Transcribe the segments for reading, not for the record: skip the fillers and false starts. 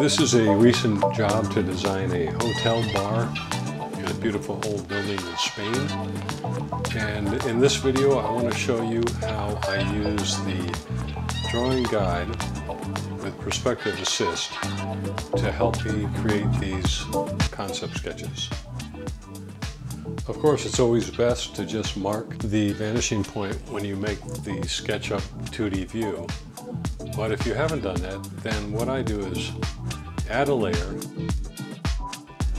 This is a recent job to design a hotel bar in a beautiful old building in Spain. And in this video, I want to show you how I use the drawing guide with Perspective Assist to help me create these concept sketches. Of course, it's always best to just mark the vanishing point when you make the SketchUp 2D view. But if you haven't done that, then what I do is add a layer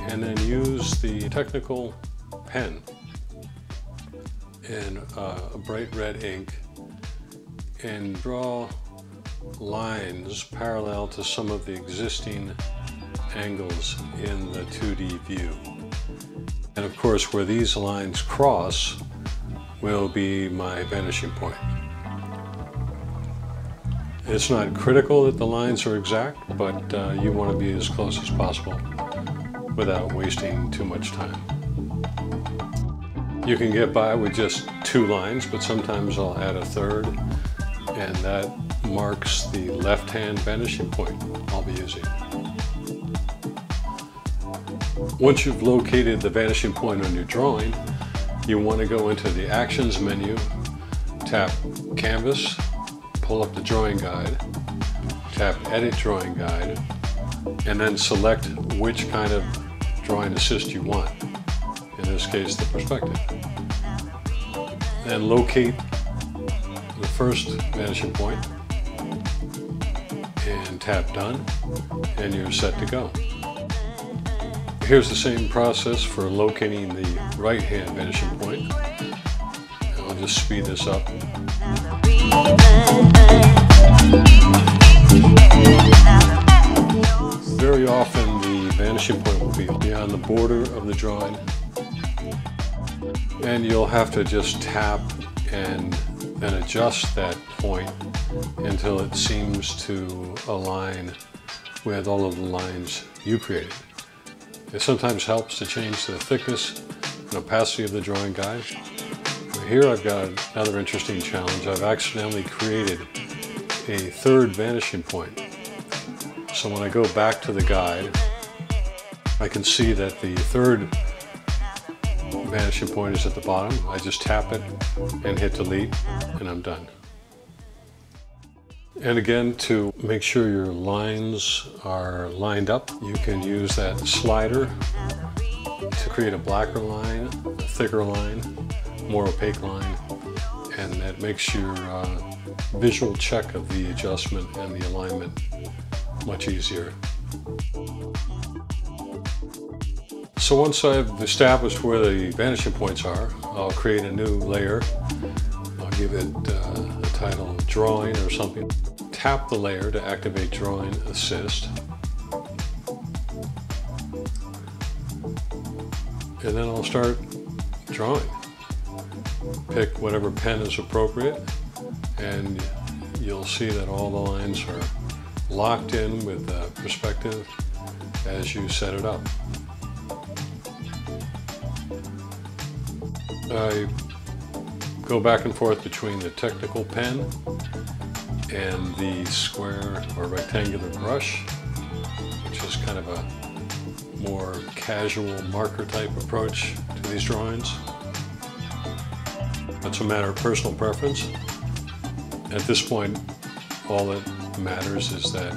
and then use the technical pen and a bright red ink and draw lines parallel to some of the existing angles in the 2D view. And of course, where these lines cross will be my vanishing point. It's not critical that the lines are exact, but you want to be as close as possible without wasting too much time. You can get by with just two lines, but sometimes I'll add a third, and that marks the left-hand vanishing point I'll be using. Once you've located the vanishing point on your drawing, you want to go into the Actions menu, tap Canvas, pull up the drawing guide, tap Edit Drawing Guide, and then select which kind of drawing assist you want, in this case the perspective. Then locate the first vanishing point and tap Done, and you're set to go. Here's the same process for locating the right-hand vanishing point. I'll just speed this up. Very often the vanishing point will be beyond the border of the drawing, and you'll have to just tap and then adjust that point until it seems to align with all of the lines you created. It sometimes helps to change the thickness and opacity of the drawing guide. Here I've got another interesting challenge. I've accidentally created a third vanishing point. So when I go back to the guide, I can see that the third vanishing point is at the bottom. I just tap it and hit delete, and I'm done. And again, to make sure your lines are lined up, you can use that slider to create a blacker line, a thicker line, more opaque line, and that makes your visual check of the adjustment and the alignment much easier. So once I've established where the vanishing points are, I'll create a new layer. I'll give it the title Drawing or something. Tap the layer to activate Drawing Assist. And then I'll start drawing. Pick whatever pen is appropriate, and you'll see that all the lines are locked in with the perspective as you set it up. I go back and forth between the technical pen and the square or rectangular brush, which is kind of a more casual marker type approach to these drawings. It's a matter of personal preference. At this point, all that matters is that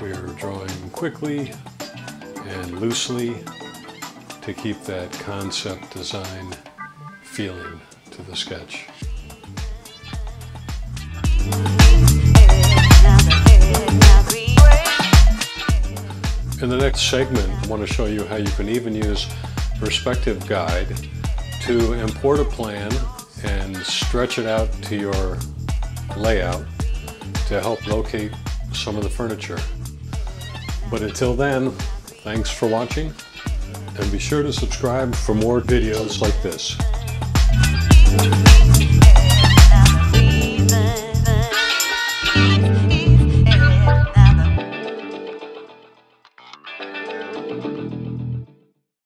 we're drawing quickly and loosely to keep that concept design feeling to the sketch. In the next segment, I want to show you how you can even use Perspective Guide to import a plan and stretch it out to your layout to help locate some of the furniture. But until then, thanks for watching, and be sure to subscribe for more videos like this.